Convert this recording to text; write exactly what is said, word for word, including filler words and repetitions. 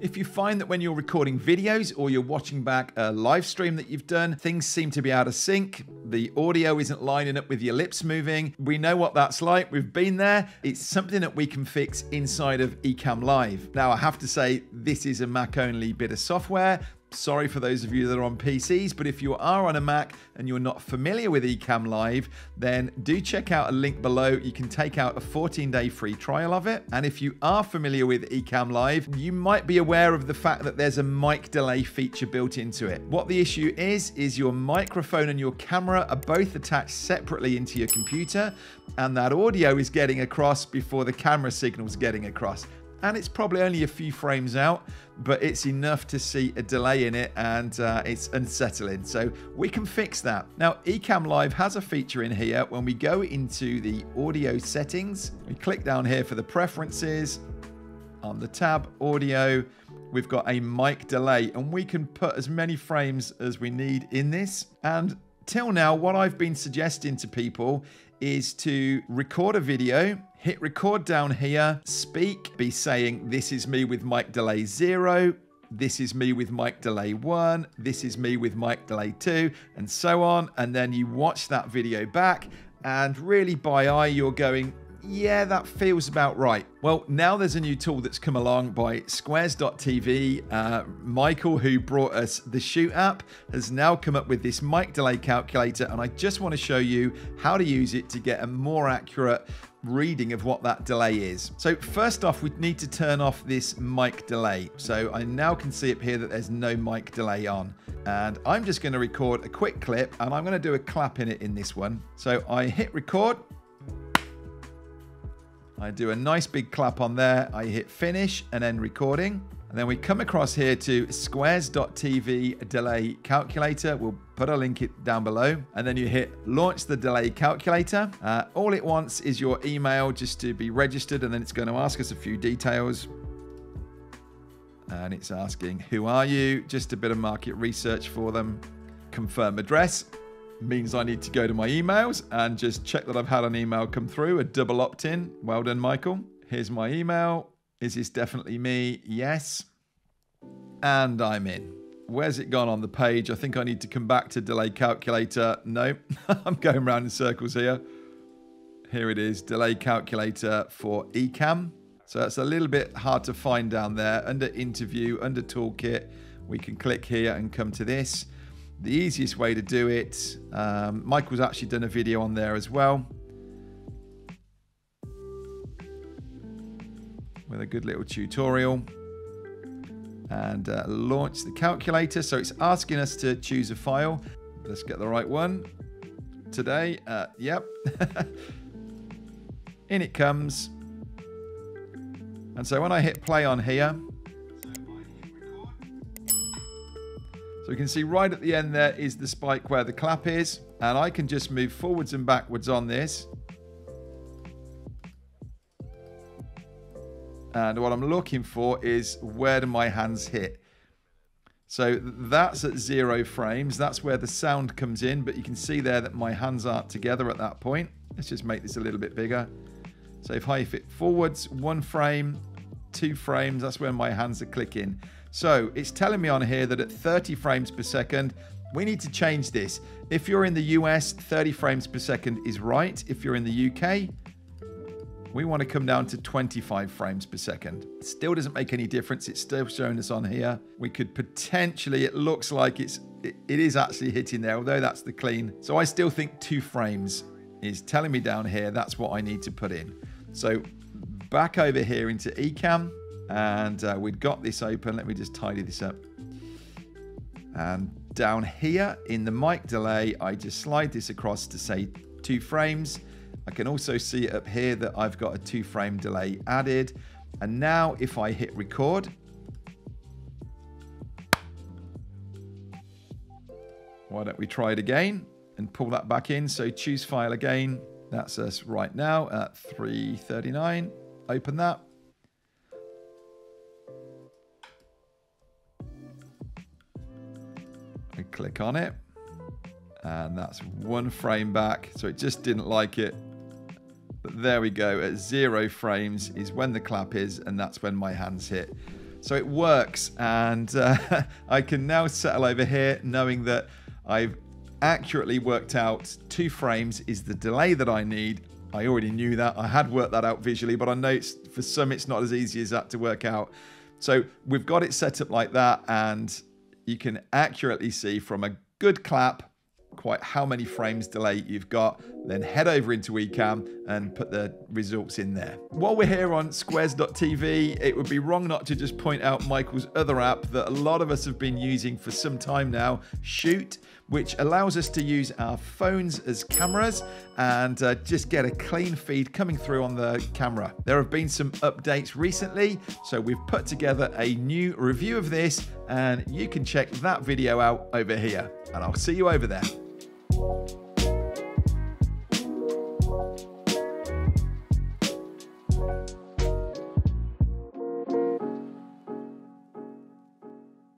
If you find that when you're recording videos or you're watching back a live stream that you've done, things seem to be out of sync, the audio isn't lining up with your lips moving, we know what that's like, we've been there. It's something that we can fix inside of Ecamm Live. Now I have to say, this is a Mac-only bit of software. Sorry for those of you that are on P Cs, but if you are on a Mac and you're not familiar with Ecamm Live, then do check out a link below. You can take out a fourteen day free trial of it. And if you are familiar with Ecamm Live, you might be aware of the fact that there's a mic delay feature built into it. What the issue is, is your microphone and your camera are both attached separately into your computer, and that audio is getting across before the camera signal's getting across. And it's probably only a few frames out, but it's enough to see a delay in it, and uh, it's unsettling. So we can fix that. Now, Ecamm Live has a feature in here. When we go into the audio settings, we click down here for the preferences. On the tab audio, we've got a mic delay, and we can put as many frames as we need in this. And till now, what I've been suggesting to people is to record a video, hit record down here, speak, be saying, this is me with mic delay zero, this is me with mic delay one, this is me with mic delay two, and so on. And then you watch that video back, and really by eye, you're going, yeah, that feels about right. Well, now there's a new tool that's come along by Squares dot T V. Uh, Michael, who brought us the Shoot app, has now come up with this mic delay calculator, and I just want to show you how to use it to get a more accurate reading of what that delay is. So first off, we need to turn off this mic delay. So I now can see up here that there's no mic delay on. And I'm just going to record a quick clip, and I'm going to do a clap in it in this one. So I hit record. I do a nice big clap on there. I hit finish and end recording. And then we come across here to Squares dot T V delay calculator. We'll put a link it down below. And then you hit launch the delay calculator. Uh, all it wants is your email just to be registered. And then it's going to ask us a few details. And it's asking, who are you? Just a bit of market research for them. Confirm address. Means I need to go to my emails and just check that I've had an email come through, a double opt-in. Well done, Michael. Here's my email. Is this definitely me? Yes. And I'm in. Where's it gone on the page? I think I need to come back to delay calculator. No, I'm going round in circles here. Here it is, delay calculator for Ecamm. So it's a little bit hard to find down there. Under interview, under toolkit, we can click here and come to this. The easiest way to do it, um, Michael's actually done a video on there as well, with a good little tutorial. And uh, launch the calculator. So it's asking us to choose a file. Let's get the right one. Today, uh, yep. In it comes. And so when I hit play on here, so you can see right at the end there is the spike where the clap is, and I can just move forwards and backwards on this. And what I'm looking for is, where do my hands hit? So that's at zero frames. That's where the sound comes in, but you can see there that my hands aren't together at that point. Let's just make this a little bit bigger. So if I hit forwards, one frame, two frames, that's where my hands are clicking. So it's telling me on here that at thirty frames per second, we need to change this. If you're in the U S, thirty frames per second is right. If you're in the U K, we want to come down to twenty-five frames per second. It still doesn't make any difference. It's still showing us on here. We could potentially, it looks like it's, it, it is actually hitting there, although that's the clean. So I still think two frames is telling me down here, that's what I need to put in. So back over here into Ecamm. And uh, we've got this open. Let me just tidy this up. And down here in the mic delay, I just slide this across to say two frames. I can also see up here that I've got a two frame delay added. And now if I hit record, why don't we try it again and pull that back in. So choose file again. That's us right now at three thirty-nine. Open that. Click on it, and that's one frame back, so it just didn't like it. But there we go, at zero frames is when the clap is, and that's when my hands hit. So it works, and uh, I can now settle over here knowing that I've accurately worked out two frames is the delay that I need. I already knew that. I had worked that out visually, but I know it's, for some it's not as easy as that to work out. So we've got it set up like that, and you can accurately see from a good clap quite how many frames delay you've got. Then head over into Ecamm and put the results in there. While we're here on Squares dot T V, it would be wrong not to just point out Michael's other app that a lot of us have been using for some time now, Shoot, which allows us to use our phones as cameras and uh, just get a clean feed coming through on the camera. There have been some updates recently, so we've put together a new review of this, and you can check that video out over here, and I'll see you over there.